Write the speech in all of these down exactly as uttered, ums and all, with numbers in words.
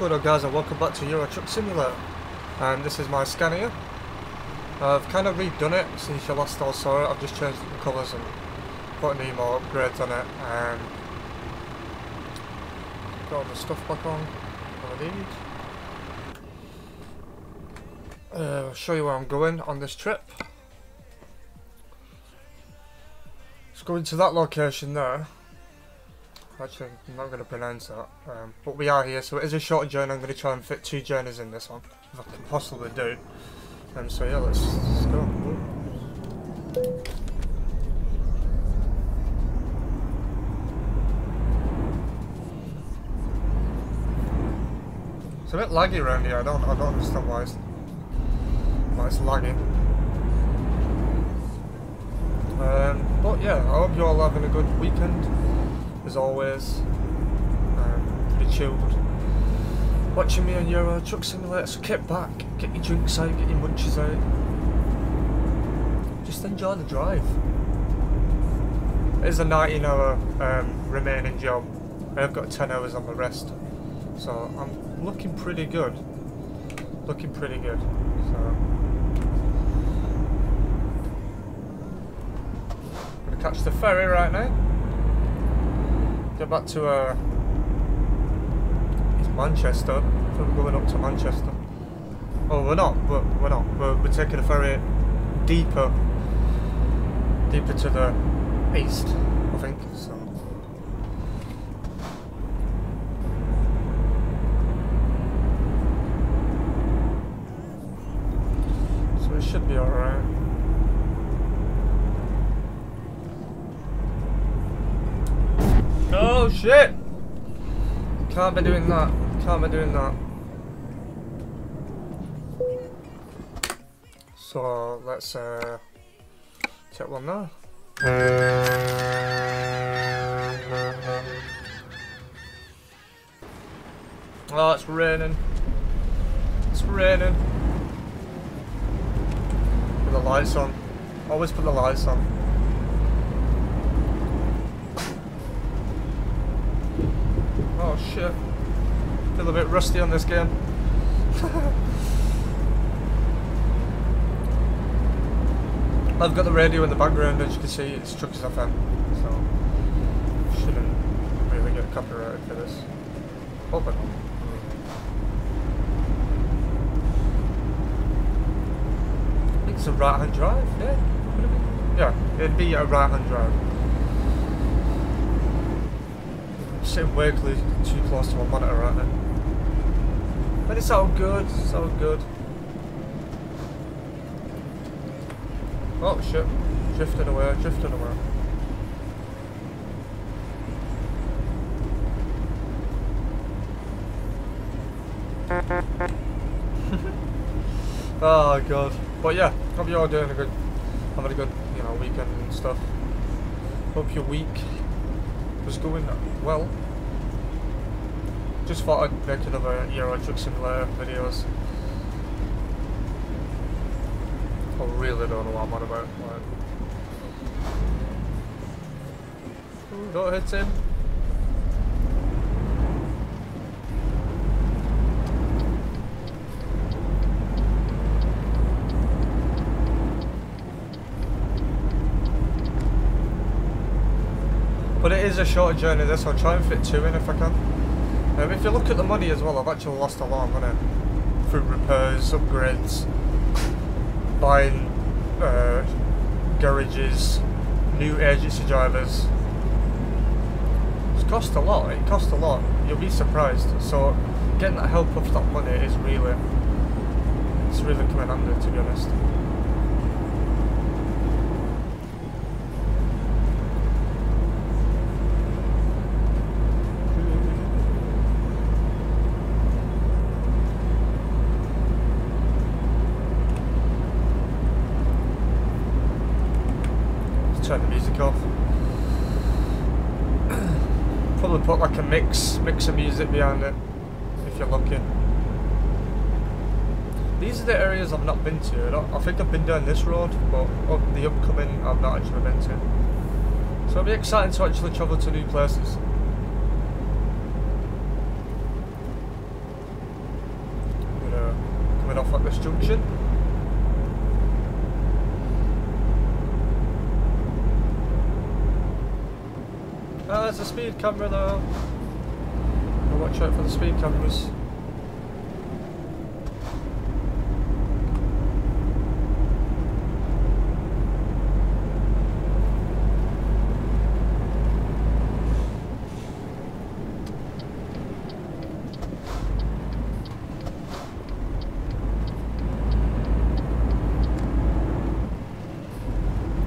going on, guys, and welcome back to Euro Truck Simulator. And this is my Scania. I've kind of redone it since you last all saw it. I've just changed the colours and put any more upgrades on it, and got all the stuff back on that I need. Uh, I'll show you where I'm going on this trip. Let's go into that location there. Actually, I'm not going to pronounce that, um, but we are here, so it is a short journey. I'm going to try and fit two journeys in this one, if I can possibly do. Um, so yeah, let's, let's go. It's a bit laggy around here. I don't, I don't understand why it's, why it's lagging. Um, but yeah, I hope you're all having a good weekend. As always, um, pretty chilled watching me on your uh, Truck Simulator, so get back, get your drinks out, get your munchies out, just enjoy the drive. It is a nineteen hour um, remaining job. I've got ten hours on the rest, so I'm looking pretty good, looking pretty good, so I'm going to catch the ferry right now. Get back to uh, it's Manchester. I think we're going up to Manchester. Oh, we're not, but we're, we're not. We're, we're taking a ferry deeper, deeper to the east, I think. So so it should be all right. Oh shit! Can't be doing that. Can't be doing that. So let's uh, take one now. Oh, it's raining. It's raining. Put the lights on. Always put the lights on. Oh shit, feel a bit rusty on this game. I've got the radio in the background, as you can see, it's Trucks F M, so shouldn't really get copyrighted for this. Open. I think it's a right hand drive, yeah? Yeah, it'd be a right hand drive. Sitting way too close to my monitor right now. But it's all good, it's all good. Oh shit, drifting away, drifting away. Oh god. But yeah, hope you're all doing a good, having a good, you know, weekend and stuff. Hope you're weak. Was going well. Just thought I'd make another Euro Truck Simulator videos. I really don't know what I'm on about. Like, don't hit him. But it is a short journey this, I'll try and fit two in if I can. Um, if you look at the money as well, I've actually lost a lot of money through repairs, upgrades, buying uh, garages, new agency drivers. It's cost a lot, it costs a lot, you'll be surprised. So getting that help off that money is really, it's really coming handy, to be honest. Turn the music off. Probably put like a mix, mix of music behind it, if you're lucky. These are the areas I've not been to. I, don't, I think I've been down this road, but up, the upcoming I've not actually been to. So it'll be exciting to actually travel to new places. Columbus Junction. Ah, there's a speed camera though. I'll watch out for the speed cameras.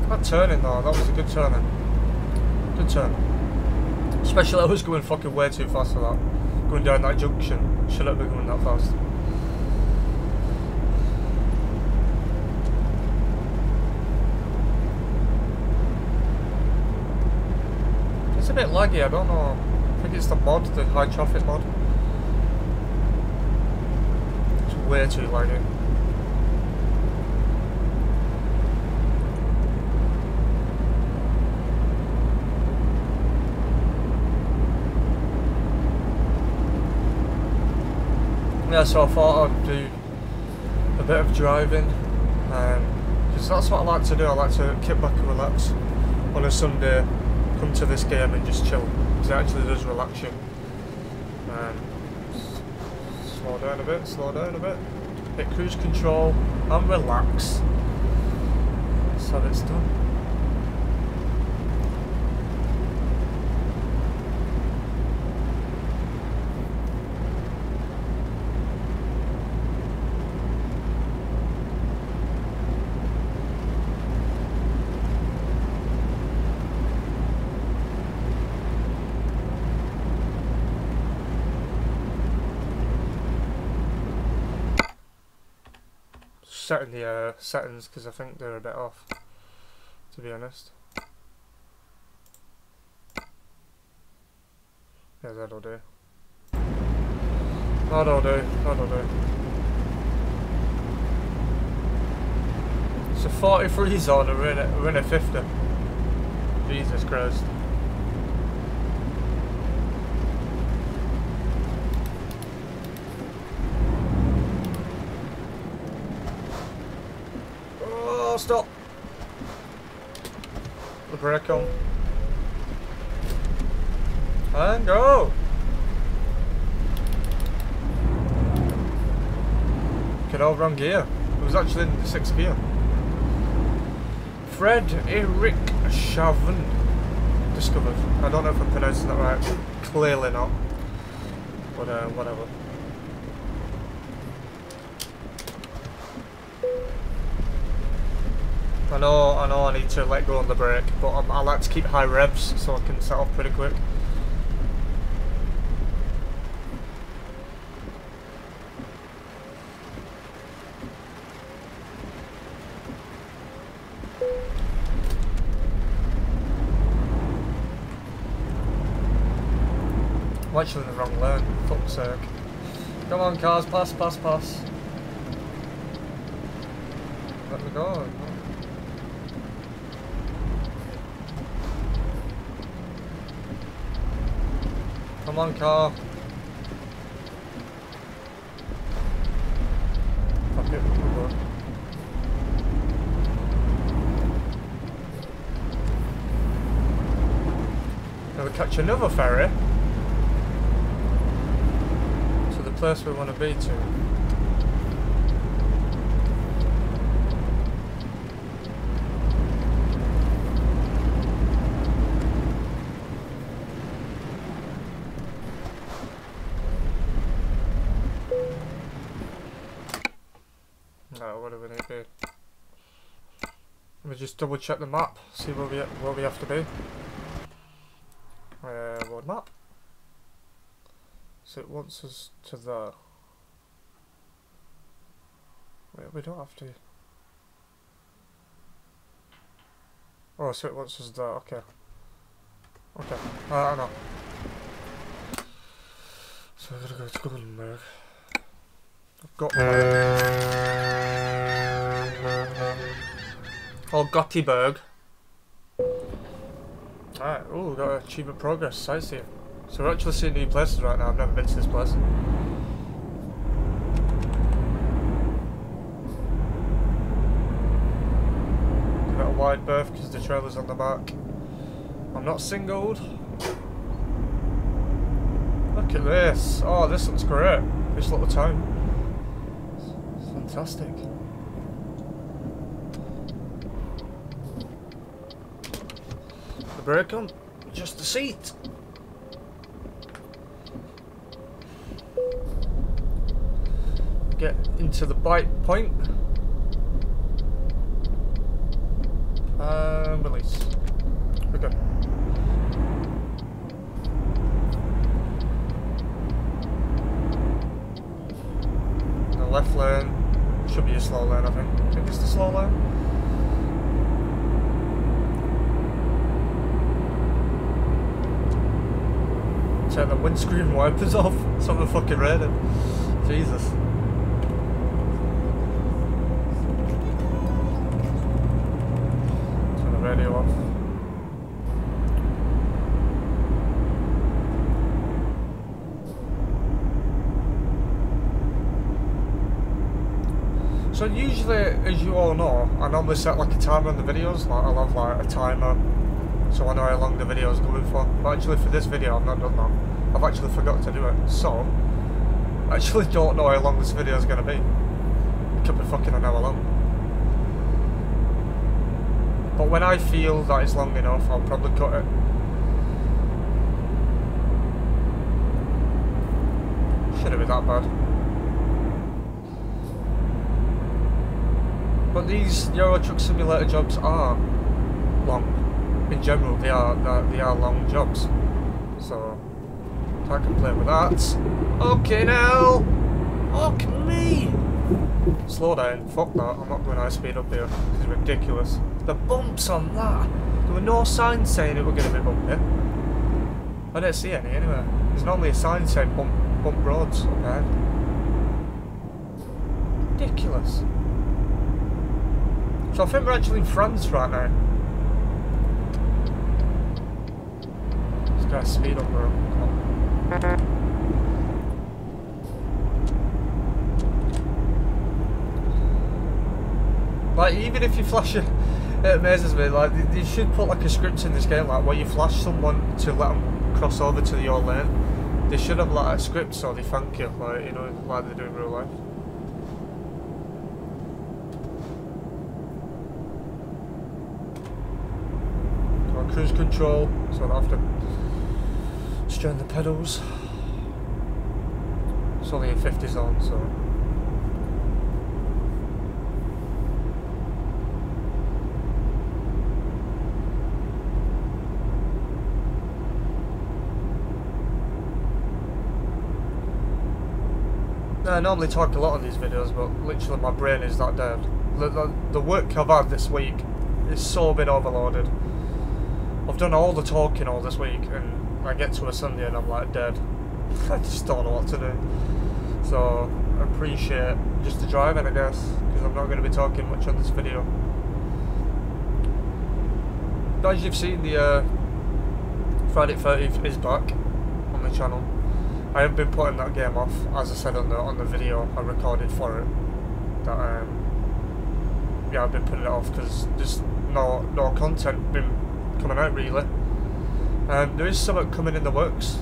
That turning though, that was a good turning. Good turn. Especially I was going fucking way too fast for that. Going down that junction. Should not be going that fast. It's a bit laggy, I don't know. I think it's the mod, the high traffic mod. It's way too laggy. Yeah, so I thought I'd do a bit of driving, because um, that's what I like to do. I like to kick back and relax on a Sunday, come to this game and just chill, because it actually does relax you. Um, slow down a bit, slow down a bit, hit cruise control and relax. That's how it's done. Setting the uh, settings, because I think they're a bit off, to be honest. Yeah, that'll do. That'll do. That'll do. It's a forty-three zone, and we're in a, we're in a fifty. Jesus Christ. Stop. The brake on. And go. Get all wrong gear. It was actually in the sixth gear. Fred Eric Chavin discovered. I don't know if I'm pronouncing that right. Clearly not. But uh, whatever. I know, I know I need to let go on the brake, but I'm, I like to keep high revs so I can set off pretty quick. I'm actually in the wrong lane, fuck's sake. Come on cars, pass, pass, pass. Let me go. Come on, car. Fuck it, we'll go. Now we catch another ferry to the place we want to be to. Just double check the map, see where we where we have to be. Uh, world map. So it wants us to there. Wait, we don't have to. Oh, so it wants us there. Okay. Okay. Uh, I know. So we're gonna go to Guldenberg. I've got my. Or Gothenburg. Alright, ooh, got an achievement progress, sightseeing. So we're actually seeing new places right now, I've never been to this place. wide berth because the trailer's on the back. I'm not singled. Look at this. Oh, this looks great. This little town. It's fantastic. The brake on. Just the seat. Get into the bite point. Um, release. Okay. The left lane should be a slow lane, I think. I think it's the slow lane. Turn the windscreen wipers off. It's on the fucking radar. Jesus. Radio off. So usually, as you all know, I normally set like a timer on the videos. Like I'll have like a timer, so I know how long the video is going for. But actually, for this video, I've not done that. I've actually forgot to do it. So, I actually don't know how long this video is going to be. It could be fucking an hour long. But when I feel that it's long enough, I'll probably cut it. Shouldn't be that bad. But these Euro Truck Simulator jobs are long. In general, they are they are long jobs. So can't complain with that. Okay now. Fuck me. Slow down. Fuck that. I'm not going high speed up here. This is ridiculous. The bumps on that! There were no signs saying it were going to be bumpy. I didn't see any anyway. There's normally a sign saying bump, bump roads up ahead. Ridiculous. So I think we're actually in France right now. Let's get a speed up there. Like, even if you flash it. It amazes me, like, they should put like a script in this game, like where you flash someone to let them cross over to your lane. They should have like a script so they thank you, like, you know, like they do in real life. Got cruise control, so I don't have to strain the pedals. It's only in fifty zone, so. I normally talk a lot on these videos, but literally my brain is that dead. The, the, the work I've had this week is so been overloaded. I've done all the talking all this week, and I get to a Sunday and I'm like dead. I just don't know what to do. So I appreciate just the driving, I guess, because I'm not going to be talking much on this video. But as you've seen, the uh, Friday thirtieth is back on the channel. I have been putting that game off, as I said on the on the video I recorded for it. That um, yeah, I've been putting it off because there's no no content been coming out really. Um, there is something coming in the works.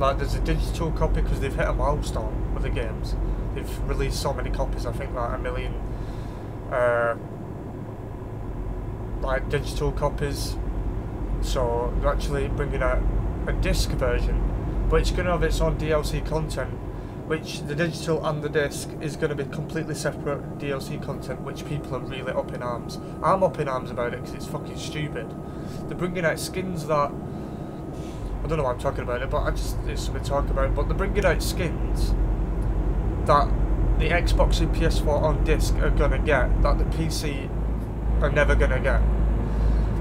Like there's a digital copy because they've hit a milestone with the games. They've released so many copies. I think like a million, uh, like digital copies. So they're actually bringing out a disc version. But it's going to have its own D L C content, which the digital and the disc is going to be completely separate D L C content, which people are really up in arms. I'm up in arms about it because it's fucking stupid. They're bringing out skins that I don't know why I'm talking about it, but I just it's something to talk about. But they're bringing out skins that the Xbox and P S four on disc are going to get that the P C are never going to get.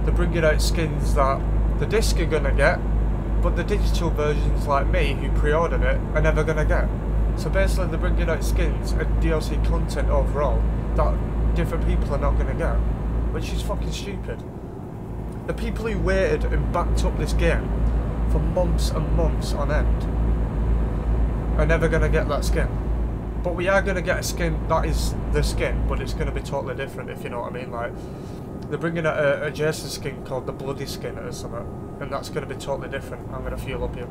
They're bringing out skins that the disc are going to get. But the digital versions, like me, who pre-ordered it, are never going to get. So basically they're bringing out skins and D L C content overall that different people are not going to get. Which is fucking stupid. The people who waited and backed up this game for months and months on end are never going to get that skin. But we are going to get a skin that is the skin, but it's going to be totally different, if you know what I mean. Like, They're bringing a, a, a Jason skin called the Bloody Skin or something, and that's going to be totally different. I'm going to fuel up here.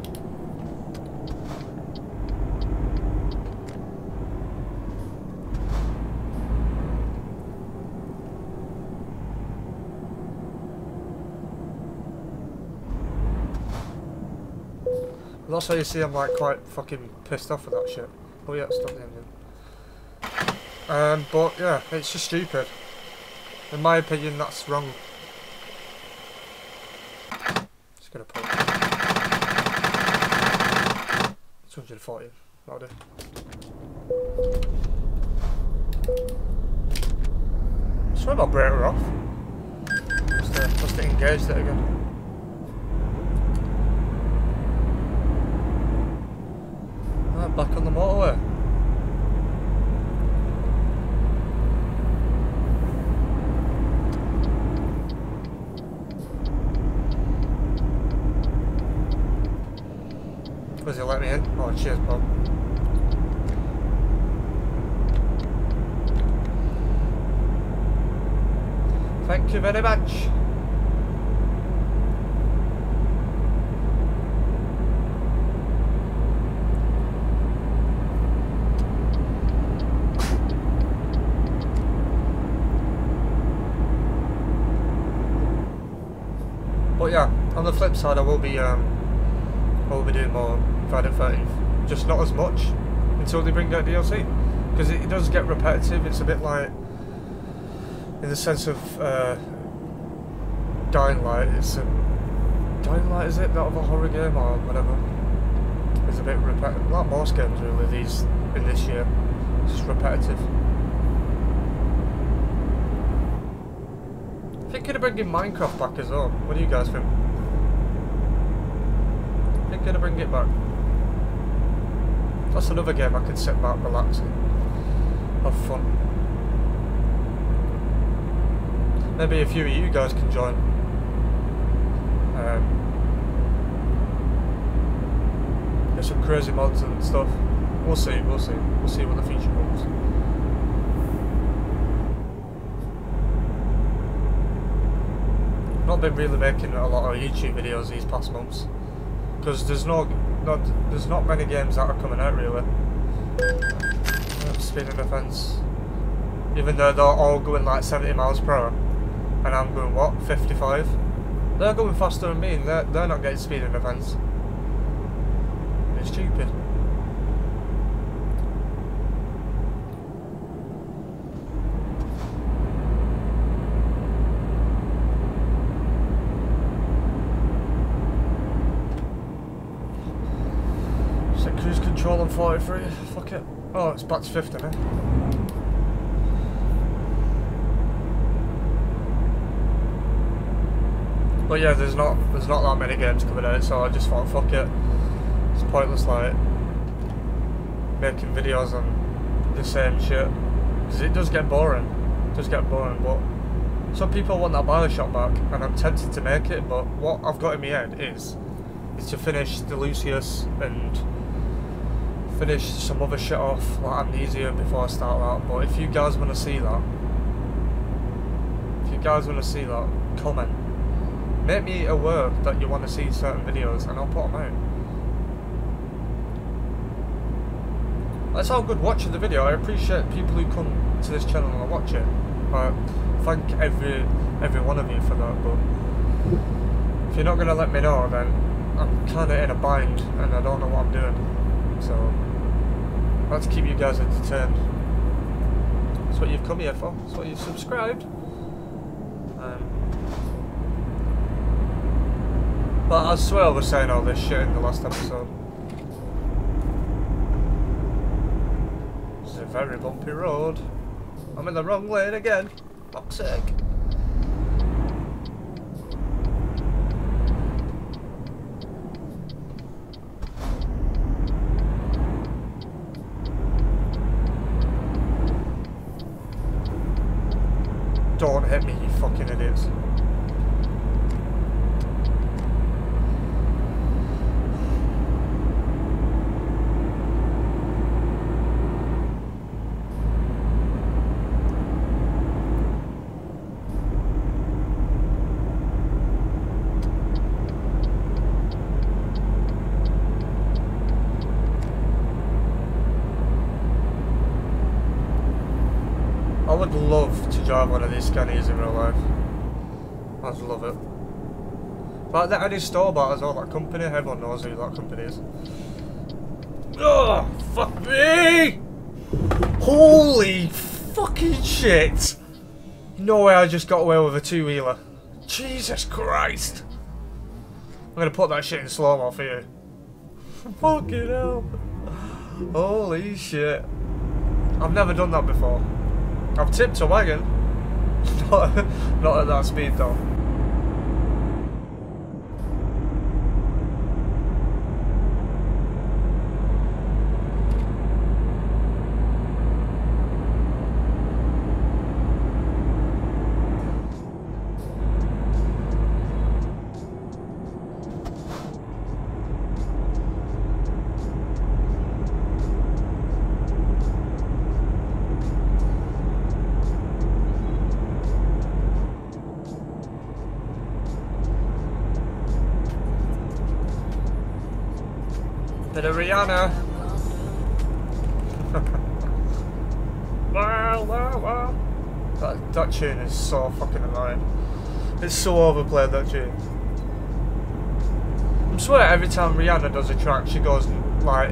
Well, that's how you see I'm like quite fucking pissed off with that shit. Oh yeah, stop the engine. Um, but yeah, it's just stupid. In my opinion, that's wrong. Just gonna put two hundred forty, that'll do. Sorry about brake her off. Must have, must have engaged it again. Right, back on the motorway. Does he let me in? Oh, cheers, Bob. Thank you very much. But yeah, on the flip side, I will be, um, I will be doing more Friday the thirteenth, just not as much until they bring out D L C, because it, it does get repetitive. It's a bit like, in the sense of uh, Dying Light. It's a Dying Light, is it? That of a horror game or whatever. It's a bit repetitive. Like most games, really. These in this year, it's just repetitive. I think they're bringing Minecraft back as well. What do you guys think? I think they're bringing it back. That's another game I could sit back, relax and have fun. Maybe a few of you guys can join. Um, there's some crazy mods and stuff. We'll see, we'll see. We'll see what the future holds. I've not been really making a lot of YouTube videos these past months, because there's no... Not, there's not many games that are coming out, really. Uh, speeding offence. Even though they're all going like seventy miles per hour. And I'm going, what, fifty-five? They're going faster than me and they're, they're not getting speeding offence. It's stupid. Control on forty-three, fuck it. Oh, it's back to fifty now. But yeah, there's not there's not that many games coming out, so I just thought, fuck it. It's pointless, like, making videos on the same shit. Because it does get boring. It does get boring, but some people want that Bioshock back, and I'm tempted to make it, but what I've got in my head is, is to finish Delucius and finish some other shit off, like Amnesia, before I start that. But if you guys want to see that, if you guys want to see that, comment. Make me aware that you want to see certain videos and I'll put them out. That's all good watching the video. I appreciate people who come to this channel and watch it. I thank every every one of you for that, but if you're not going to let me know, then I'm kind of in a bind and I don't know what I'm doing. So let's keep you guys entertained. That's what you've come here for. That's what you've subscribed. Um, but I swear I was saying all this shit in the last episode. This is a very bumpy road. I'm in the wrong lane again. Fuck's sake. Don't hit me, you fucking idiots. love to drive one of these Scanias in real life. I just love it. But that any store bought as well, that company, everyone knows who that company is. Oh, fuck me! Holy fucking shit! No way I just got away with a two-wheeler. Jesus Christ! I'm gonna put that shit in slow-mo for you. Fucking hell. Holy shit. I've never done that before. I've tipped a wagon. not, not at that speed though. Bit of Rihanna. Wow, wow, wow. That, that tune is so fucking annoying. It's so overplayed, that tune. I swear every time Rihanna does a track, she goes like,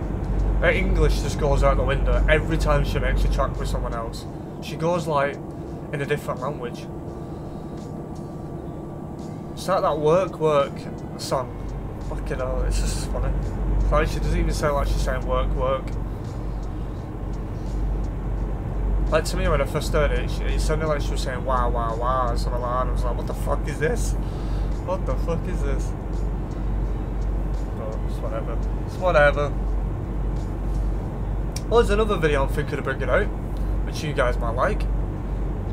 her English just goes out the window every time she makes a track with someone else. She goes like in a different language. It's like that work, work song. Fucking hell, it's just funny. Like, she doesn't even sound like she's saying work, work. Like, to me, when I first heard it, it sounded like she was saying wow, wow, wow, and something like that. And I was like, what the fuck is this? What the fuck is this? Oh, it's whatever. It's whatever. Well, there's another video I'm thinking of bringing out, which you guys might like.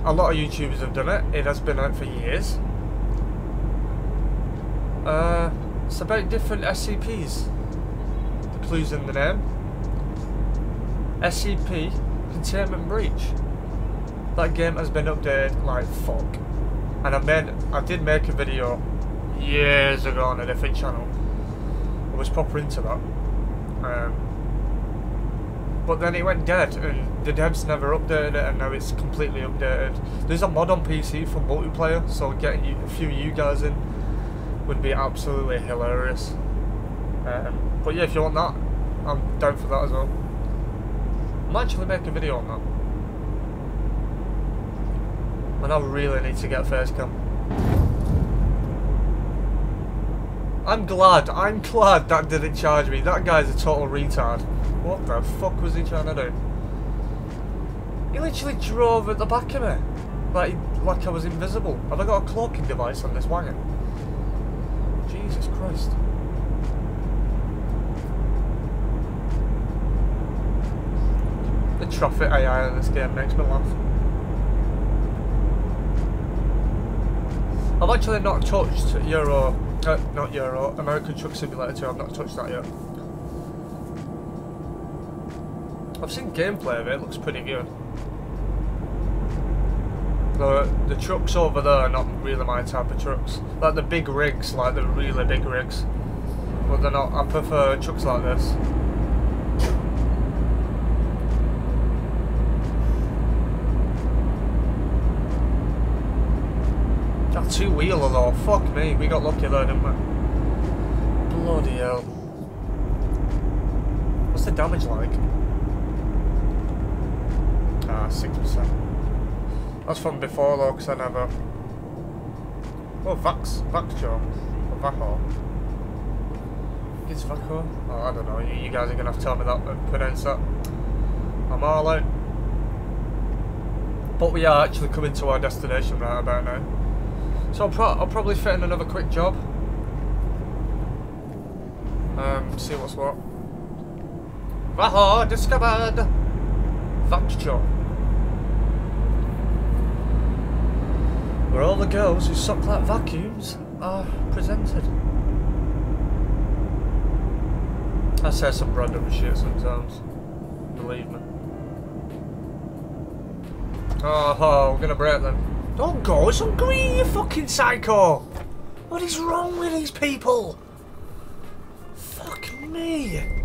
A lot of YouTubers have done it. It has been out for years. Uh, it's about different S C Ps. Clues in the name. S C P Containment Breach. That game has been updated like fuck. And I made, I did make a video years ago on a different channel. I was proper into that. Um, but then it went dead, and the devs never updated it, and now it's completely updated. There's a mod on P C for multiplayer, so getting a few of you guys in would be absolutely hilarious. Um, But yeah, if you want that, I'm down for that as well. I'm actually making a video on that. And I really need to get a face cam. I'm glad, I'm glad that didn't charge me. That guy's a total retard. What the fuck was he trying to do? He literally drove at the back of me. Like, like I was invisible. Have I got a cloaking device on this wagon? Jesus Christ. The traffic A I in this game makes me laugh. I've actually not touched Euro, uh, not Euro, American Truck Simulator two, I've not touched that yet. I've seen gameplay of it, it looks pretty good. The, the trucks over there are not really my type of trucks. Like the big rigs, like the really big rigs. But they're not, I prefer trucks like this. Two-wheeler though, fuck me, we got lucky though, didn't we? Bloody hell. What's the damage like? Ah, six percent. That's from before though, because I never... Oh, Vax, Vaxjo. Or Vaco. It's Vaco? Oh, I don't know, you, you guys are going to have to tell me that, but pronounce that. I'm all out. But we are actually coming to our destination right about now. So I'll, pro I'll probably fit in another quick job. Um, see what's what. Vaha discovered! Vax job. Where all the girls who suck like vacuums are presented. I say some random shit sometimes. Believe me. Oh, oh we're gonna break them. Don't go, it's hungry, you fucking psycho! What is wrong with these people? Fuck me!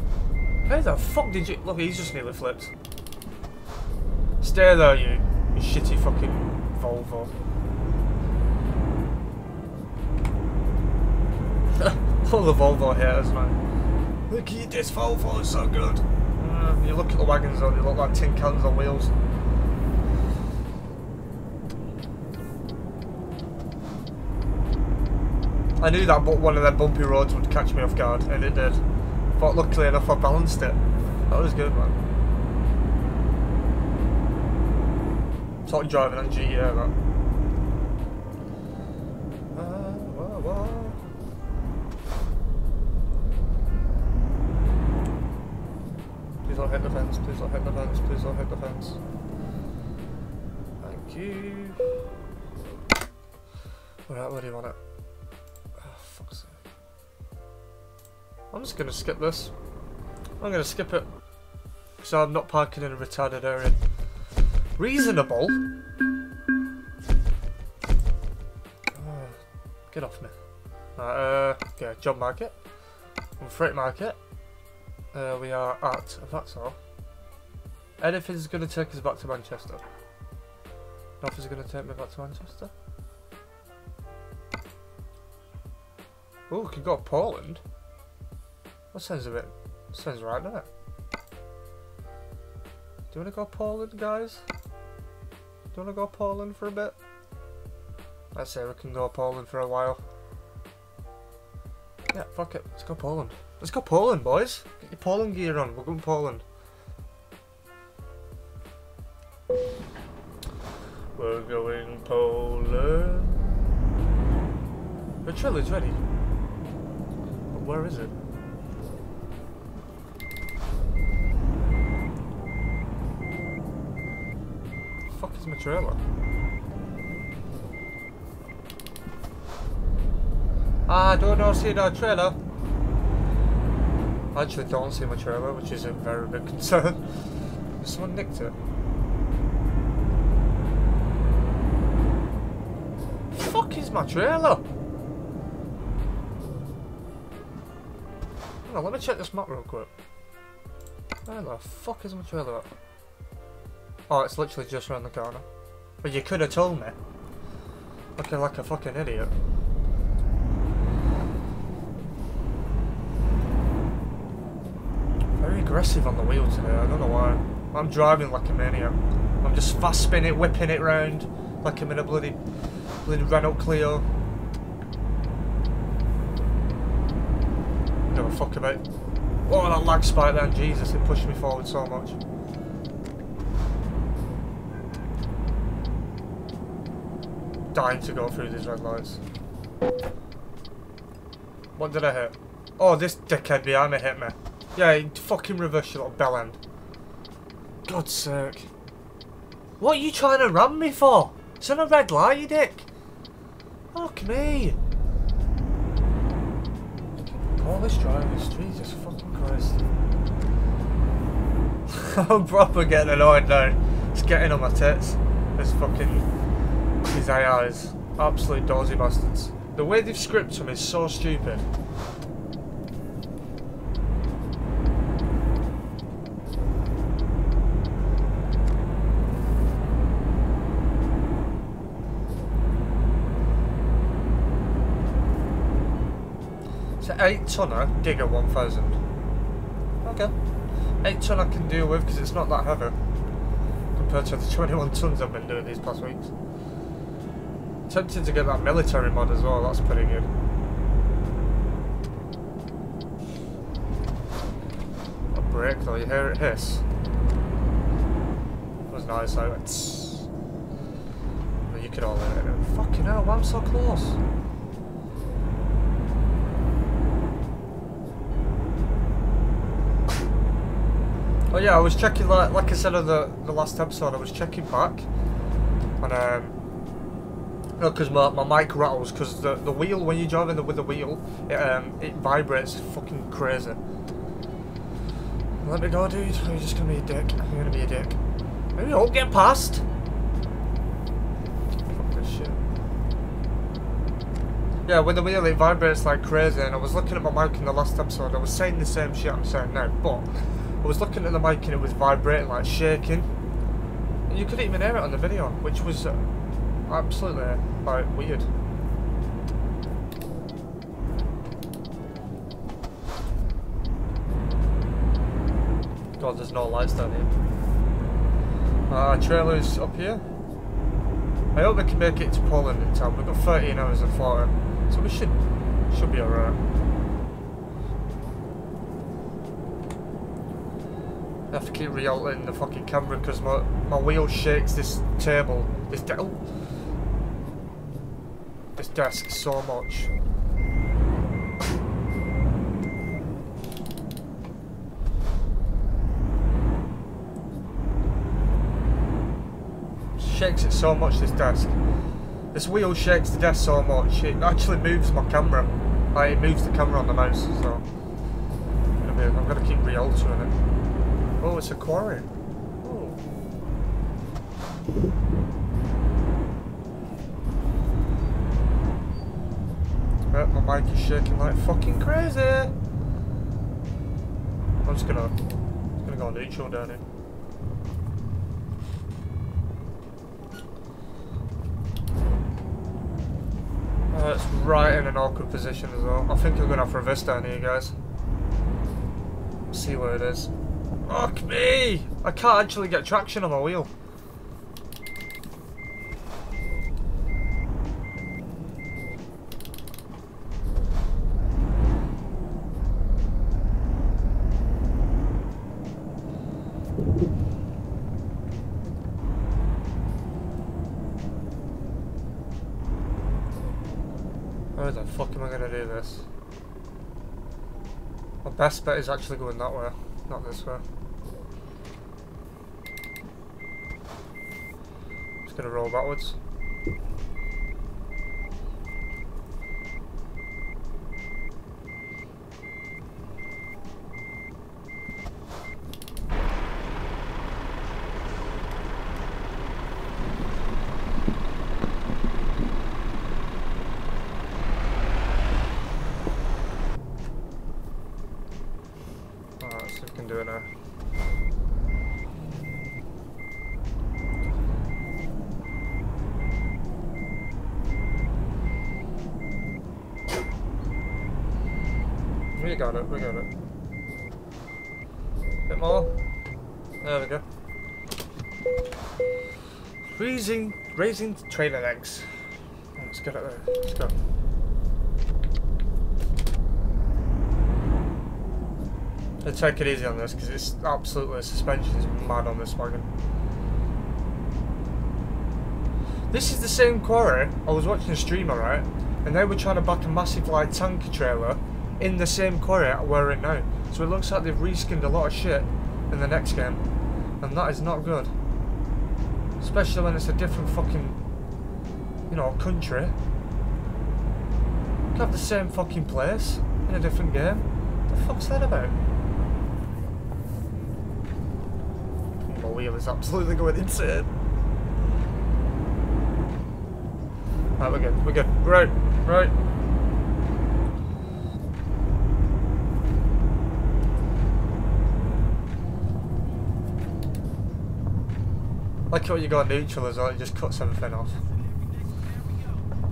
How the fuck did you... Look, he's just nearly flipped. Stay there, you. shitty fucking Volvo. All the Volvo haters, man. Look at this Volvo, it's so good. Uh, you look at the wagons though, they look like tin cans on wheels. I knew that one of their bumpy roads would catch me off guard, and it did. But luckily enough I balanced it. That was good, man. It's like driving on G T A, man. Uh, whoa, whoa. Please don't hit the fence, please don't hit the fence, please don't hit the fence. Thank you. Alright, where do you want it? I'm just gonna skip this. I'm gonna skip it. Because I'm not parking in a retarded area. Reasonable? Oh, get off me. Right, uh, yeah, job market. And freight market. Uh, we are at, if that's all. Anything's gonna take us back to Manchester. Nothing's gonna take me back to Manchester. Oh, we can go to Poland. That sounds a bit, sounds right, doesn't it? Do you want to go Poland, guys? Do you want to go Poland for a bit? I'd say we can go Poland for a while. Yeah, fuck it, let's go Poland. Let's go Poland, boys! Get your Poland gear on, we're going Poland. We're going Poland. The trailer's ready. But where is it? Is my trailer? I do not see that trailer. I actually don't see my trailer, which is a very big concern. Someone nicked it. Fuck is my trailer? Hang on, let me check this map real quick. Where the fuck is my trailer at? Oh, it's literally just around the corner. But you could have told me. Looking like a fucking idiot. Very aggressive on the wheel today, I don't know why. I'm driving like a maniac. I'm just fast spinning it, whipping it round. Like I'm in a bloody, bloody Renault Clio. I don't give a fuck about. Oh, that lag spike then, Jesus, it pushed me forward so much. Dying to go through these red lights. What did I hit? Oh, this dickhead behind me hit me. Yeah, he fucking reversed your little bell end. God's sake. What are you trying to ram me for? It's on a red light, you dick. Fuck me. Polish drivers, Jesus fucking Christ. I'm proper getting annoyed now. It's getting on my tits. This fucking... His A Is, absolute dozy bastards. The way they've scripted him is so stupid. It's an eight tonner digger one thousand. Okay. eight tonner I can deal with because it's not that heavy compared to the twenty-one tons I've been doing these past weeks. Tempted to get that military mod as well, that's pretty good. A brake though, you hear it hiss. That was nice, I went tss. But you could all hear it. Fucking hell, why I'm so close? Oh yeah, I was checking, like, like I said on the, the last episode, I was checking back. And um... no, because my, my mic rattles, because the, the wheel, when you're driving the, with the wheel, it, um, it vibrates fucking crazy. Let me go, dude. You're just going to be a dick. You're going to be a dick. Maybe I won't get past. Fuck this shit. Yeah, with the wheel, it vibrates like crazy, and I was looking at my mic in the last episode. I was saying the same shit I'm saying now, but I was looking at the mic and it was vibrating, like shaking. you couldn't even hear it on the video, which was uh, absolutely uh, weird. God, there's no lights down here. Uh, trailer's up here. I hope we can make it to Poland in time. We've got thirteen hours of flying, so we should should be alright. I have to keep re-altering the fucking camera because my, my wheel shakes this table, this, de oh. this desk so much. Shakes it so much, this desk. This wheel shakes the desk so much, it actually moves my camera. Like, it moves the camera on the mouse, so I'm gonna, be, I'm gonna keep re-altering it. Oh, it's a quarry. Oh. Right, my mic is shaking like fucking crazy. I'm just gonna, just gonna go on neutral down here. Uh, it's right in an awkward position as well. I think we're going to have reverse down here, guys. See where it is. Fuck me! I can't actually get traction on my wheel. Best bet is actually going that way, not this way. Just gonna roll backwards. We got it, we got it. Bit more. There we go. Raising, raising trailer legs. Let's get it there, let's go. I'll take it easy on this because it's absolutely, suspension is mad on this wagon. This is the same quarry. I was watching a streamer, right? And they were trying to back a massive like tank trailer in the same quarry we're in now. So it looks like they've reskinned a lot of shit in the next game. And that is not good. Especially when it's a different fucking, you know, country. You can have the same fucking place in a different game. What the fuck's that about? My wheel is absolutely going insane. Right, we're good, we're good. Right, right. Like how you go neutral as well, it just cuts everything off.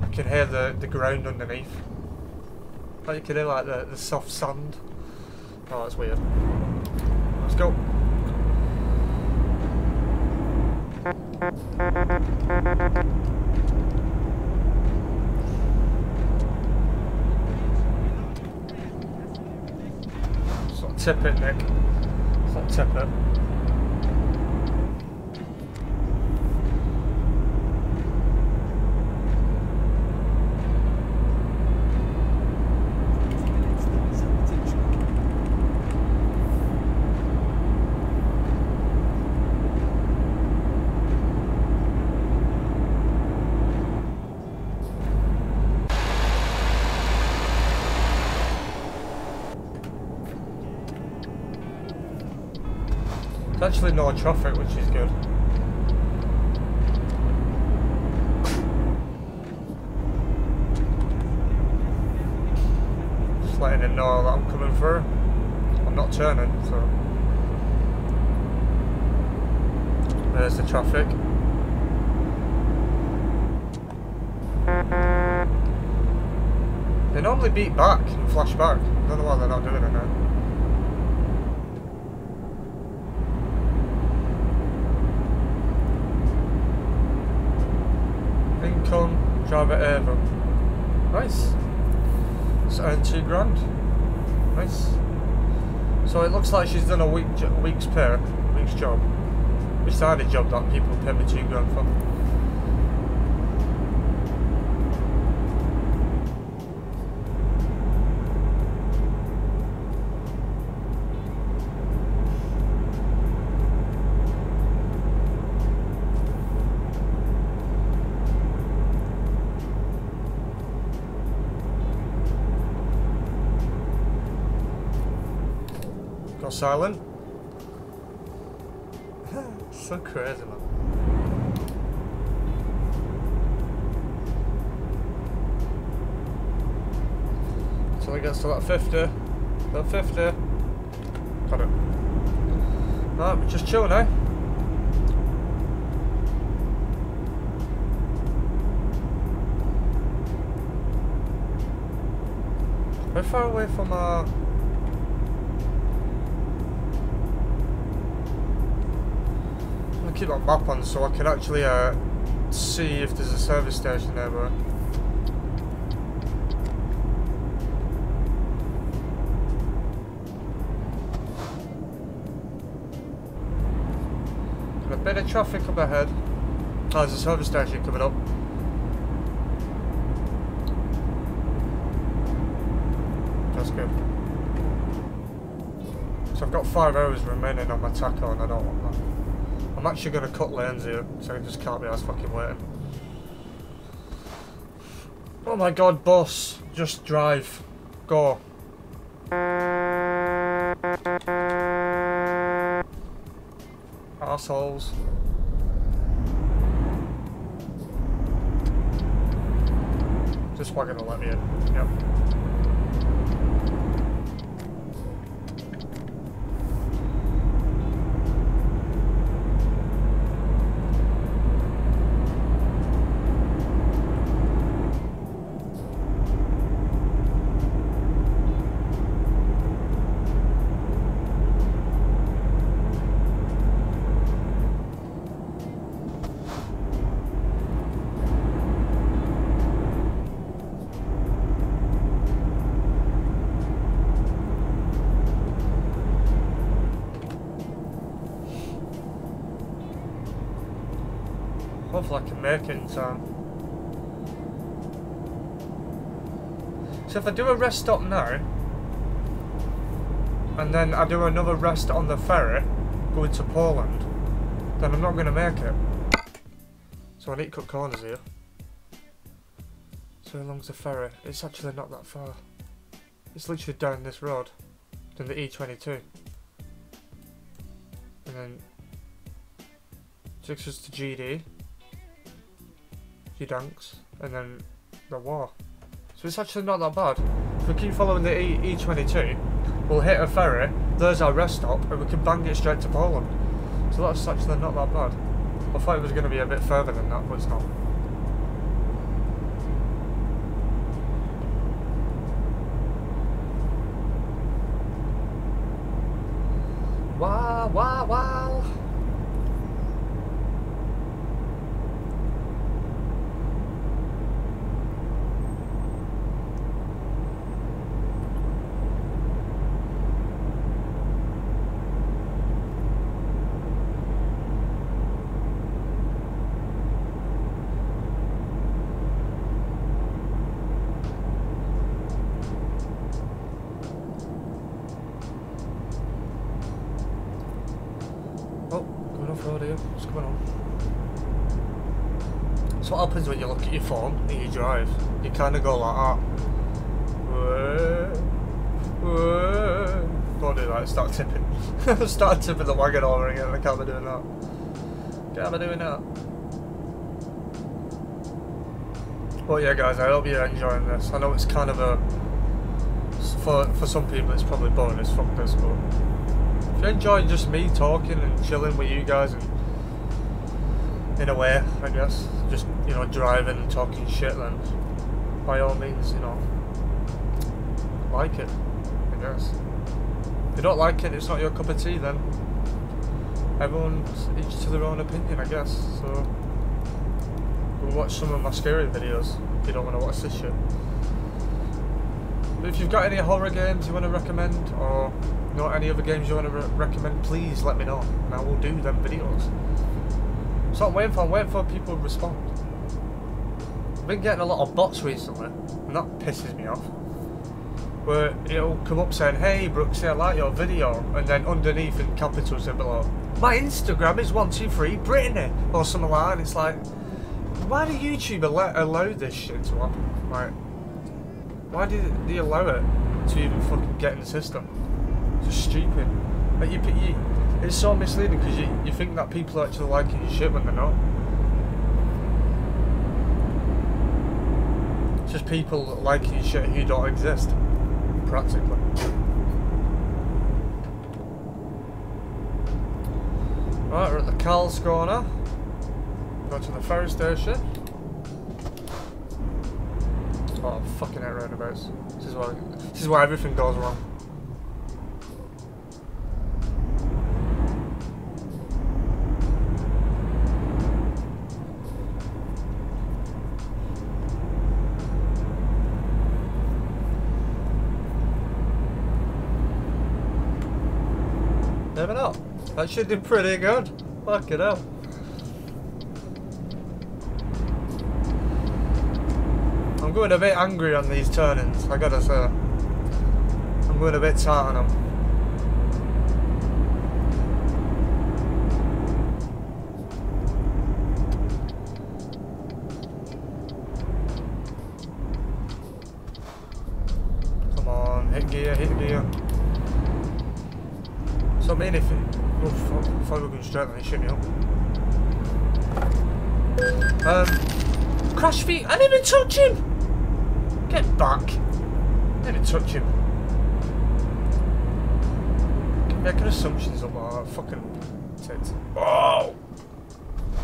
You can hear the, the ground underneath. Like you can hear like the, the soft sand. Oh, that's weird. Let's go. It's not tip it, Nick. It's not tip it. Actually no traffic, which is good. Just letting it know that I'm coming through. I'm not turning, so There's the traffic. They normally beat back and flash back. I don't know why they're not doing it now. Income, driver Ever. Nice. It's earned two grand. Nice. So it looks like she's done a week, week's pay, week's job. Which I had a job that people pay me two grand for. Silent. So crazy, man. Until it gets to that fifty. That fifty. Got it. Right, we're just chilling, eh? How far away from our... keep my map on so I can actually uh, see if there's a service station there, but got a bit of traffic up ahead. Oh, there's a service station coming up. That's good. So I've got five hours remaining on my taco and I don't want that. I'm actually going to cut lanes here, so I just can't be arsed fucking waiting. Oh my god, boss. Just drive. Go. Arseholes. Just not going to let me in. Yep. I can make it in time. So if I do a rest stop now, and then I do another rest on the ferry going to Poland, then I'm not going to make it. So I need to cut corners here. So how long's the ferry? It's actually not that far. It's literally down this road, then the E twenty-two, and then takes us to G D. Dunks, and then the war. So it's actually not that bad. If we keep following the E twenty-two, we'll hit a ferry, there's our rest stop, and we can bang it straight to Poland. So that's actually not that bad. I thought it was going to be a bit further than that, but it's not. Wow, wow, wow! When you look at your phone and you drive, you kind of go like that. Don't do that, start tipping. Start tipping the wagon over again, I can't be doing that. Can't be doing that. Well, yeah, guys, I hope you're enjoying this. I know it's kind of a... For, for some people it's probably boring as fuck this, but... If you're enjoying just me talking and chilling with you guys and in a way, I guess. Just, you know, driving and talking shit, then by all means, you know, like it, I guess. If you don't like it, it's not your cup of tea, then everyone's each to their own opinion, I guess. So go watch some of my scary videos if you don't want to watch this shit. But if you've got any horror games you want to recommend, or you know, any other games you want to re recommend, please let me know and I will do them videos. So I'm waiting for, I'm waiting for people to respond. I've been getting a lot of bots recently, and that pisses me off. Where it'll come up saying, "Hey Brooks, I like your video," and then underneath in capitals and below, "My Instagram is one two three Brittany or something like that, and it's like, why do YouTube allow this shit to happen? Like, why do they allow it to even fucking get in the system? It's just stupid. Like you, you, it's so misleading because you, you think that people are actually liking your shit when they're not. It's just people liking your shit who don't exist, practically. Right, we're at the Carl's Corner. Go to the ferry station. Oh, fucking hate roundabouts. This is why this is why everything goes wrong. Never know. That shit did pretty good. Fuck it up. I'm going a bit angry on these turn-ins, I gotta say. I'm going a bit tart on them. Come on, hit gear, hit gear. So I mean if it... Oh fuck, if I were going straight then it should be up. Um, crash feet, I didn't even touch him! Get back! Didn't touch him. Making assumptions about that fucking tit. Oh!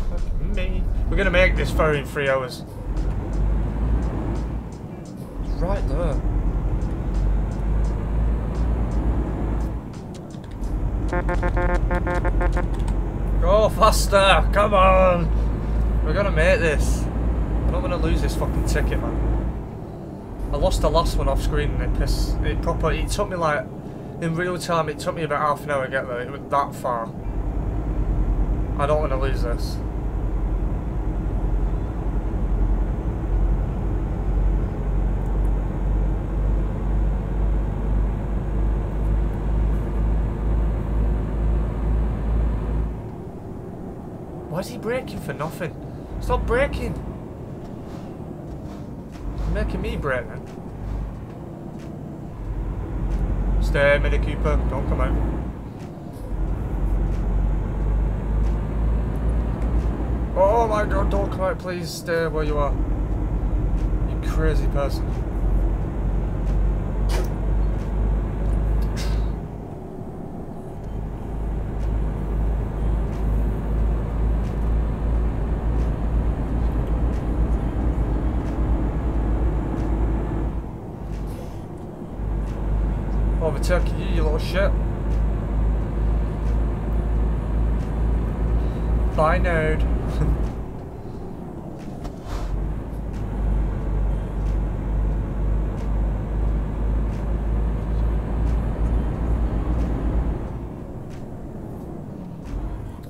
Fuck me. We're gonna make this ferry in three hours. It's right there. Go faster! Come on! We're gonna make this. I'm not gonna lose this fucking ticket, man. I lost the last one off screen and it pissed, it proper, it took me like, in real time it took me about half an hour to get there, it was that far. I don't want to lose this. Why is he braking for nothing? Stop braking! Making me brake then. Stay, Mini Cooper, don't come out. Oh my god, don't come out, please stay where you are. You crazy person. Overtake you, you little shit. Bye, nerd.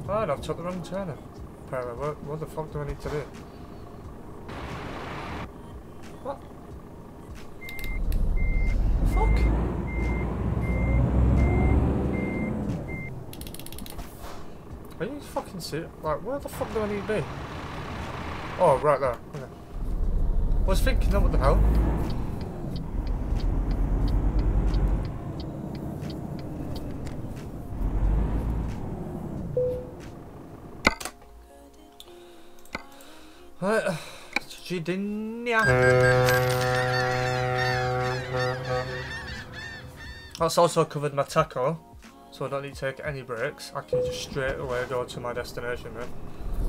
Right, I've took the wrong turn. Apparently, what, what the fuck do I need to do? What? The fuck? Are you fucking serious? Like, where the fuck do I need to be? Oh, right there. Okay. I was thinking, oh, what the hell? Right. That's also covered my taco. So I don't need to take any breaks, I can just straight away go to my destination, right?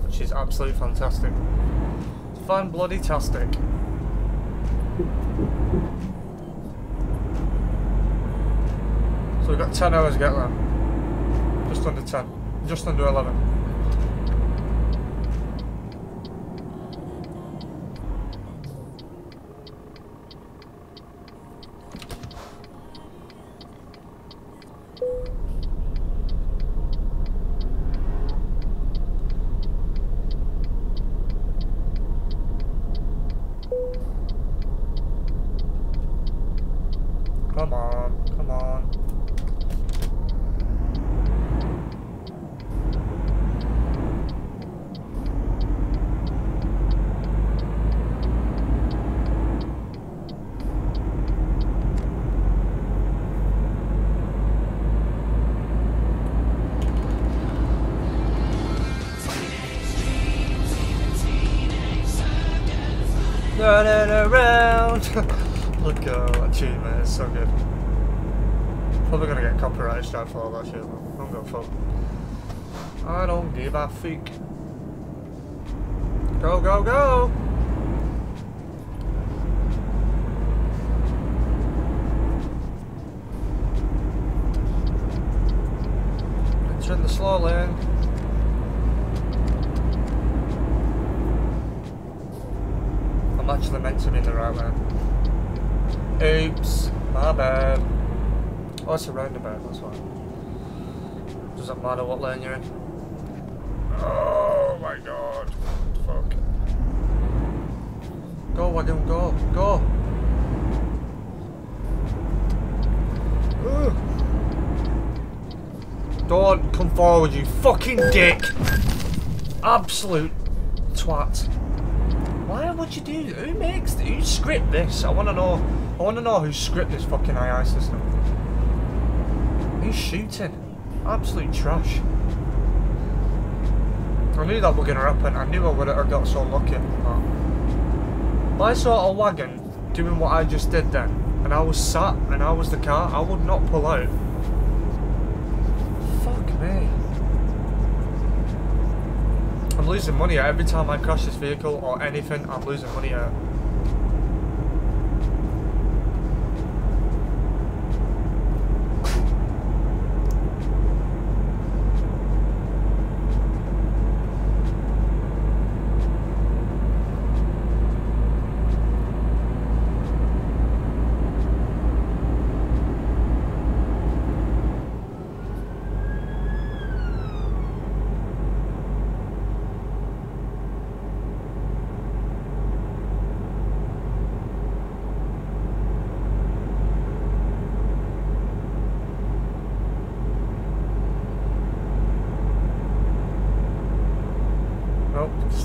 which is absolutely fantastic. Fun bloody tastic. So we've got ten hours to get there. Just under ten. Just under eleven. Come on, come on. Running around. Look, that tune, man, it's so good. Probably gonna get copyright strike for all that shit. I don't give a fuck. I don't give a fuck. Go, go, go! It's in the slow lane. I'm actually meant to be in the right way. Oops, my bad. Oh, it's a roundabout, that's why. Doesn't matter what lane you're in. Oh my god. Fuck. Go, Wagon, go, go. Ugh. Don't come forward, you fucking dick. Absolute twat. Why would you do? Who makes? Who script this? I want to know. I want to know who script this fucking A I system. Who's shooting? Absolute trash. I knew that was gonna happen. I knew I would have got so lucky. But I saw a wagon doing what I just did then, and I was sat, and I was the car. I would not pull out. Fuck me. I'm losing money every time I crash this vehicle or anything. I'm losing money out.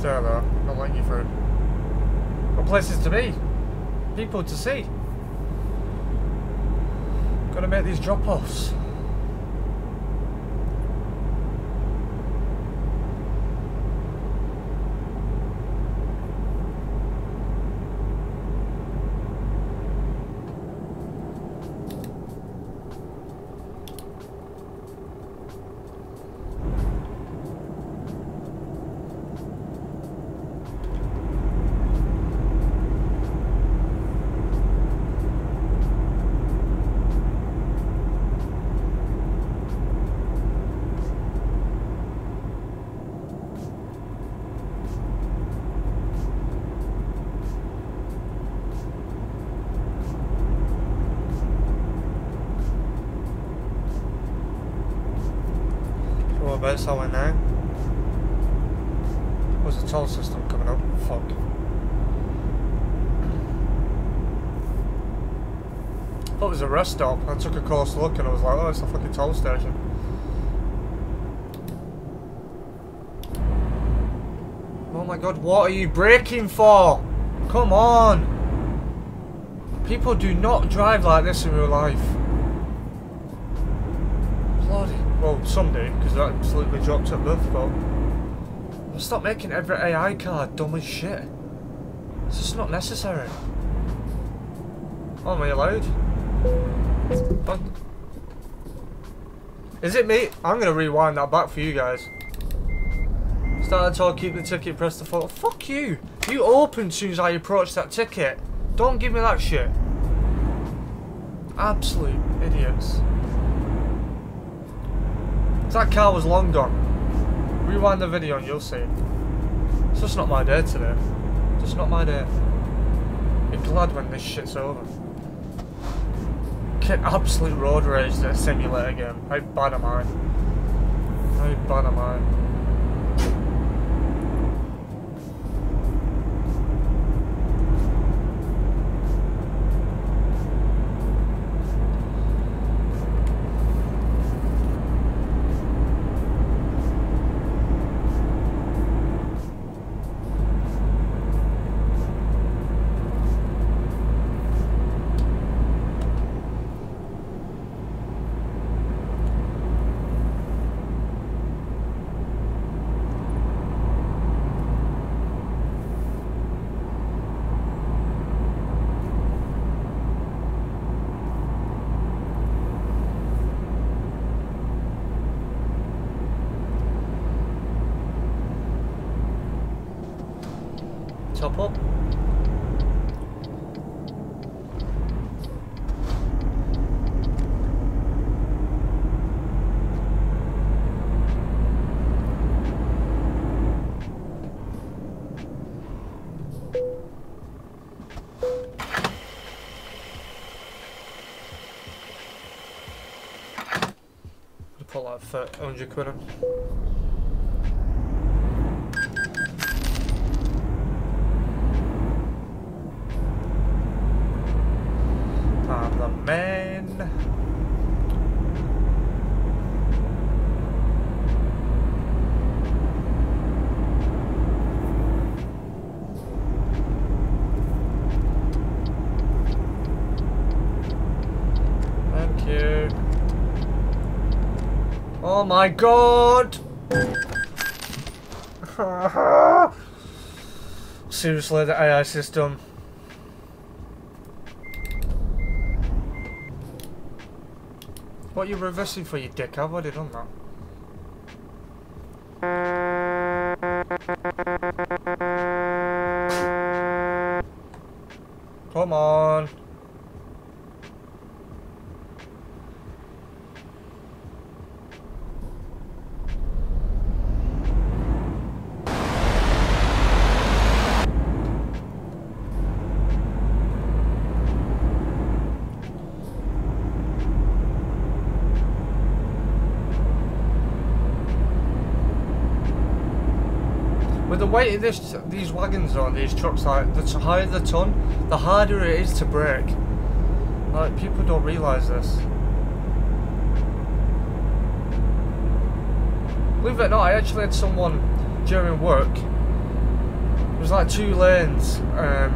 There though, not letting you through. Got places to be, people to see. Gotta make these drop-offs. About somewhere now. What's the toll system coming up? Fuck. I thought it was a rest stop. I took a close look and I was like, oh, it's a fucking toll station. Oh my god, what are you braking for? Come on! People do not drive like this in real life. Well, someday, because that absolutely dropped at birth, but I'll stop making every A I car dumb as shit. It's just not necessary. Oh, am I allowed? But is it me? I'm going to rewind that back for you guys. It's Start the toll, keep the ticket, press the phone. Fuck you! You opened as soon as I approached that ticket. Don't give me that shit. Absolute idiots. That car was long gone. Rewind the video and you'll see it. It's just not my day today. Just not my day. I'm glad when this shit's over. Get absolute road rage in a simulator game. How bad am I? How bad am I? Top up. Pull out for one hundred quid. Oh my god! Seriously, the A I system. What are you reversing for, you dick? I've already done that. Come on. Weight of this, these wagons on these trucks, like the higher the ton, the harder it is to brake. Like people don't realise this. Believe it or not, I actually had someone during work. It was like two lanes. Um,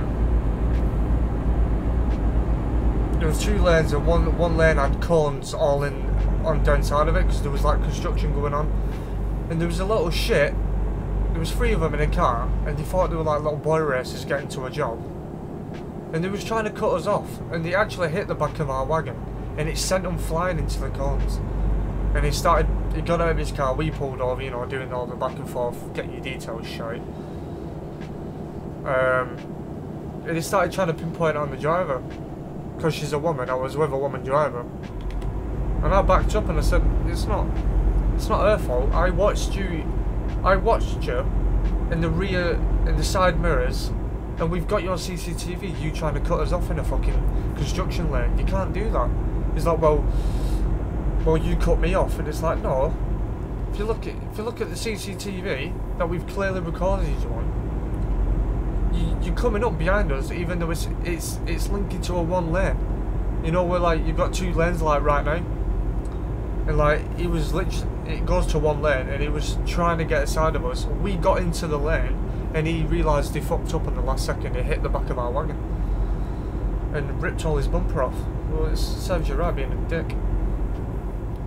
there was two lanes, and one one lane had cones all in on the downside of it because there was like construction going on, and there was a little shit. There was three of them in a car, and they thought they were like little boy racers getting to a job. And they was trying to cut us off, and they actually hit the back of our wagon, and it sent them flying into the cones. And he started, he got out of his car, we pulled over, you know, doing all the back and forth, getting your details straight. Um, and he started trying to pinpoint on the driver, because she's a woman, I was with a woman driver. And I backed up and I said, it's not, it's not her fault, I watched you I watched you in the rear, in the side mirrors, and we've got your C C T V, you trying to cut us off in a fucking construction lane. You can't do that. It's like, well, well, you cut me off, and it's like, no. If you look at, if you look at the C C T V that we've clearly recorded you on, you, you're coming up behind us, even though it's it's it's linking to a one lane. You know, we're like, you've got two lanes like right now. And like, he was literally, it goes to one lane, and he was trying to get aside of us. We got into the lane, and he realised he fucked up in the last second. He hit the back of our wagon, and ripped all his bumper off. Well, it serves you right being a dick.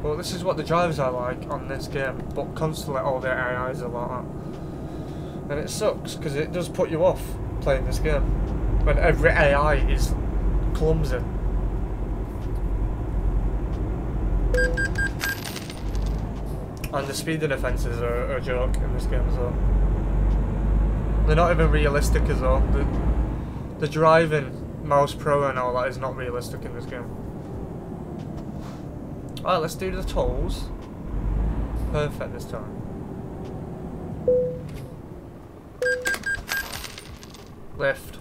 Well, this is what the drivers are like on this game, but constantly all their A Is are like that. And it sucks, because it does put you off playing this game, when every A I is clumsy. And the speeding offences are, are a joke in this game as well. They're not even realistic as well. The, the driving, mouse pro and all that is not realistic in this game. Alright, let's do the tolls. Perfect this time. Lift.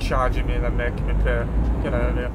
Charging me and then making me pay. Get out of here.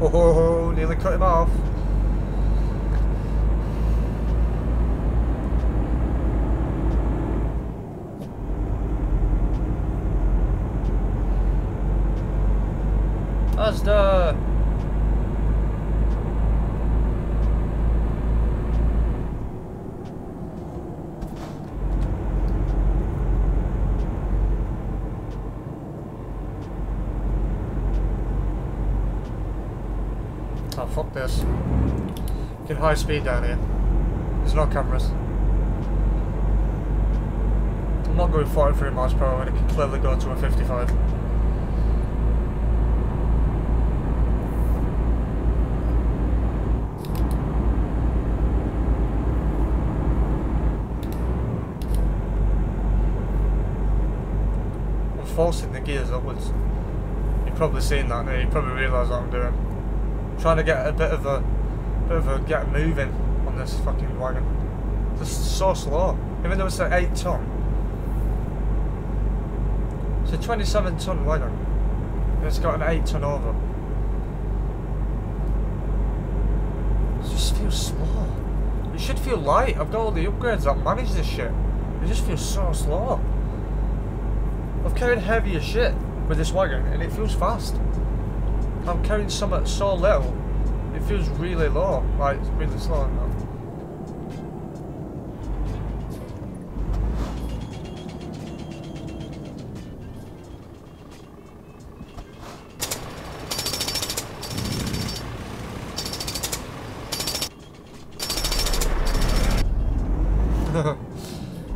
Oh, nearly cut him off. Asda. Fuck this. Get high speed down here. There's no cameras. I'm not going forty-three miles per hour when it can clearly go to a fifty-five. I'm forcing the gears upwards. You've probably seen that now, you probably realise what I'm doing. Trying to get a bit of a bit of a get moving on this fucking wagon. It's so slow. Even though it's an eight ton. It's a twenty-seven ton wagon. And it's got an eight ton over. It just feels slow. It should feel light. I've got all the upgrades that manage this shit. It just feels so slow. I've carried heavier shit with this wagon and it feels fast. I'm carrying something so little, it feels really low, like it's really slow now.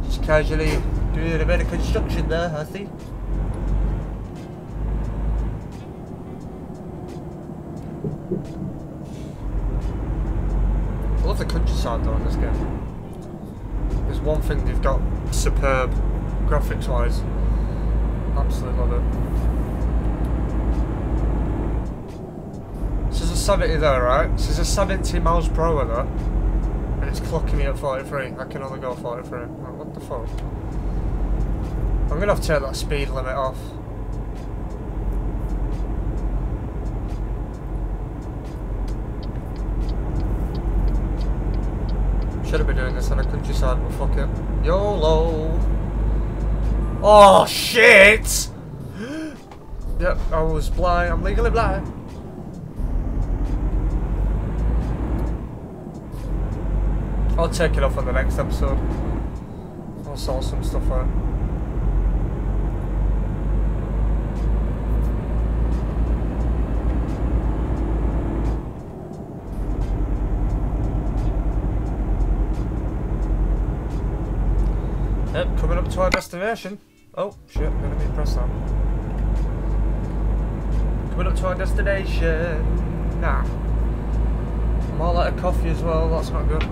Just casually doing a bit of construction there, I think. I love the countryside though in this game. There's one thing they've got superb graphics wise. Absolutely love it. This is a seventy there, right? This is a seventy miles per hour there. And it's clocking me at forty-three. I can only go forty-three. Like, what the fuck? I'm gonna have to take that speed limit off. Should have been doing this on a countryside, but fuck it. YOLO! Oh shit! Yep, I was blind. I'm legally blind. I'll take it off on the next episode. I'll sort some stuff out. Yep, coming up to our destination. Oh shit, I'm gonna need to press that. Coming up to our destination. Nah. I'm all out of coffee as well, that's not good.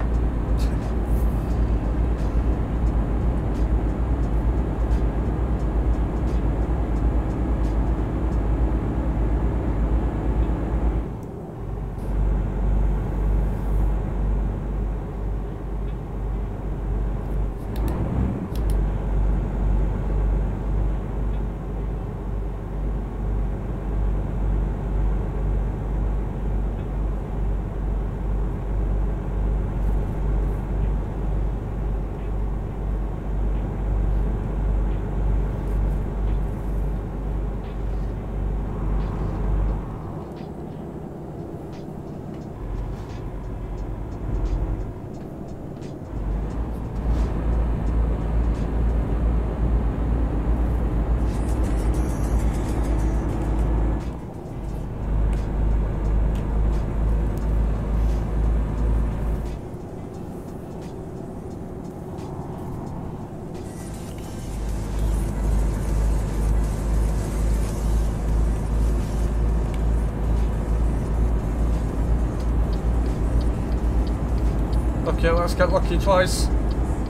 Okay, let's get lucky twice.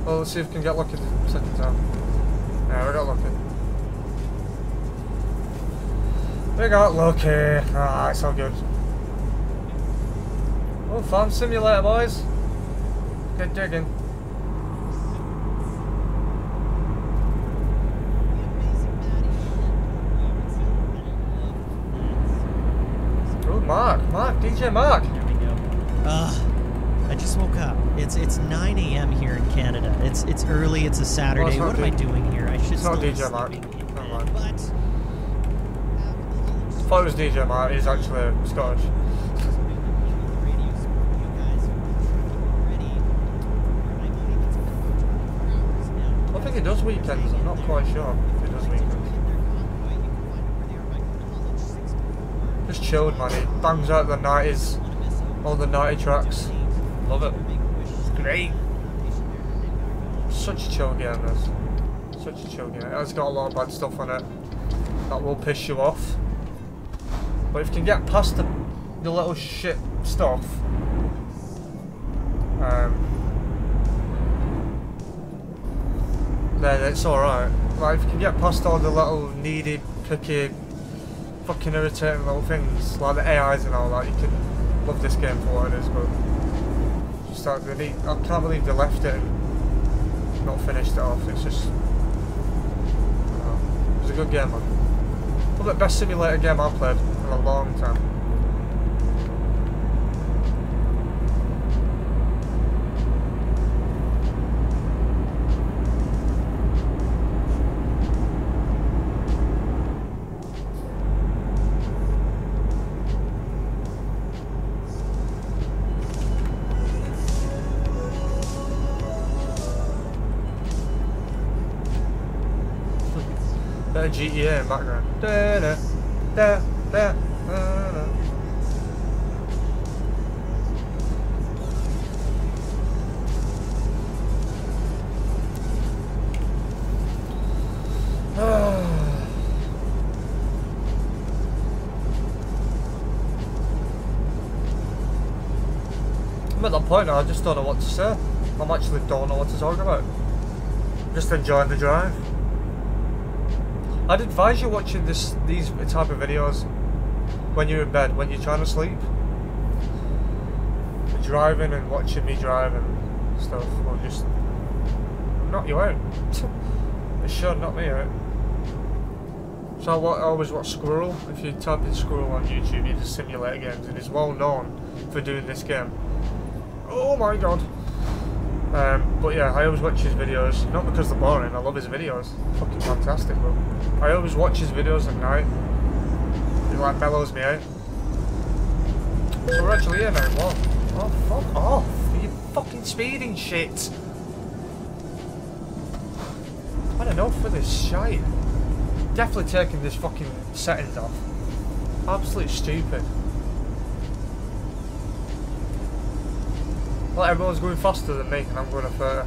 Well, let's see if we can get lucky the second time. Yeah, we got lucky. We got lucky. Ah, it's all good. Oh, farm simulator, boys. Get digging. Oh, Mark, Mark, D J Mark. Ah. Uh. I just woke up. It's it's nine A M here in Canada. It's it's early. It's a Saturday. Well, it's what am I doing here? I should it's still not be D J Mark. But I thought it was D J Mark. He's actually Scottish. I think he does weekends. I'm not quite sure if he does weekends. Just chilled, man. He bangs out the nineties, all the ninety tracks. Love it. It's great. Such a chill game, this. Such a chill game. It's got a lot of bad stuff on it that will piss you off. But if you can get past the, the little shit stuff, um, then it's alright. Like, if you can get past all the little needy, picky, fucking irritating little things, like the A Is and all that, you can love this game for what it is, but. Start the neat. I can't believe they left it and not finished it off. It's just. Uh, it was a good game, man. Probably the best simulator game I've played in a long time. G T A in background. Da, da, da, da, da, da. I'm at that point now, I just don't know what to say. I'm actually don't know what to talk about. Just enjoying the drive. I'd advise you watching this these type of videos when you're in bed, when you're trying to sleep. Driving and watching me drive and stuff will just knock you out. It sure knocked me out. So I always watch Squirrel. If you type in Squirrel on YouTube, you just simulator games, and he's well known for doing this game. Oh my god. Um, but yeah, I always watch his videos, not because they're boring, I love his videos, fucking fantastic, but I always watch his videos at night, it like mellows me out. So we're actually here now, what? Oh, fuck off, you fucking speeding shit! I don't know for this shite. Definitely taking this fucking settings off. Absolutely stupid. Like everyone's going faster than me and I'm going up further.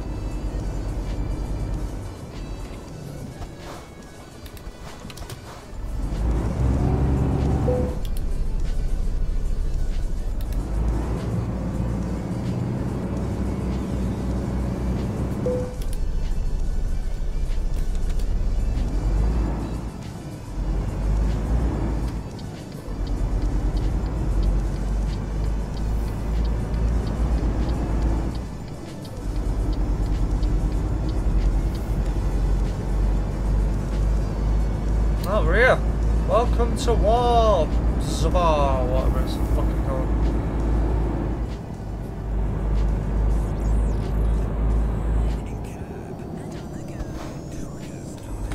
To warp, Zabar, whatever it's fucking called.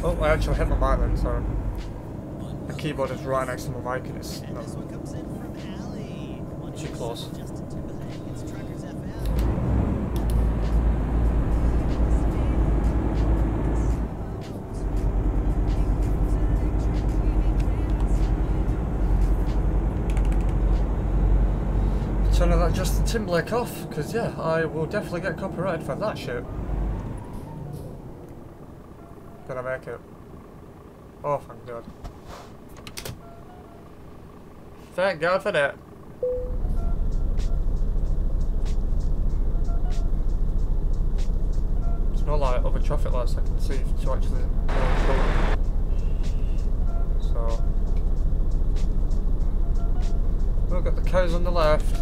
Oh, I actually hit my mic then, sorry. The keyboard is right next to my mic and it's not too close. Justin Timberlake off, because yeah, I will definitely get copyrighted for that shit. Did I make it? Oh, thank God. Thank God for that. else I can see to actually uh, so we've got the cows on the left.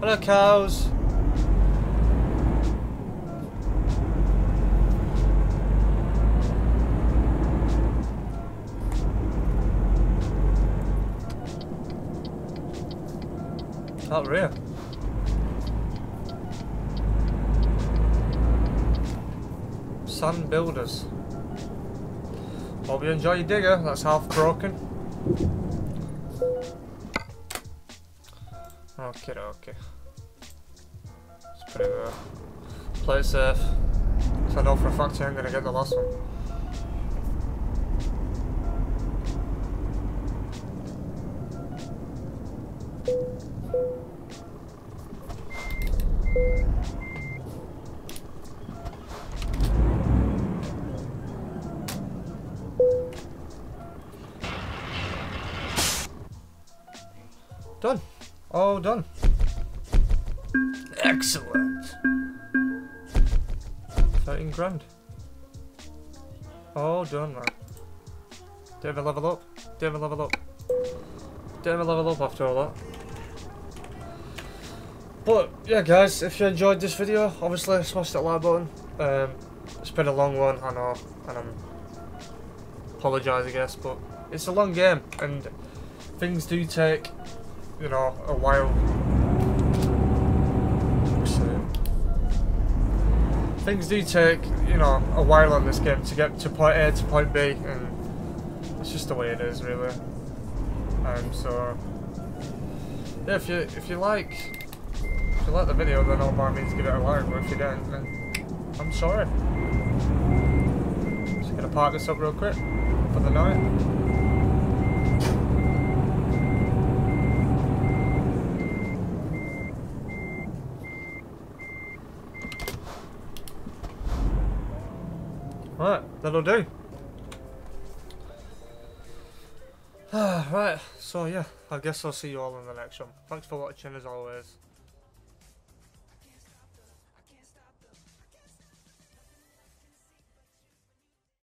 Hello cows. Out rear. Sand builders. Hope you enjoy your digger, that's half broken. Okay, okay. It's pretty well. Play it safe. Because I know for a fact I'm going to get the last one. Done. All done. Excellent. thirteen grand. All done, man. David level up. David level up. David level up after all that. But yeah, guys, if you enjoyed this video, obviously smash that like button. Um, it's been a long one, I know, and I'm apologise, I guess, but it's a long game and things do take, you know, a while. So, things do take, you know, a while on this game to get to point A to point B, and it's just the way it is, really. Um, so yeah, if you if you like if you like the video, then all by means give it a like. But if you don't, then I'm sorry. Just gonna park this up real quick for the night. Right, that'll do. Right, so yeah, I guess I'll see you all in the next one. Thanks for watching as always.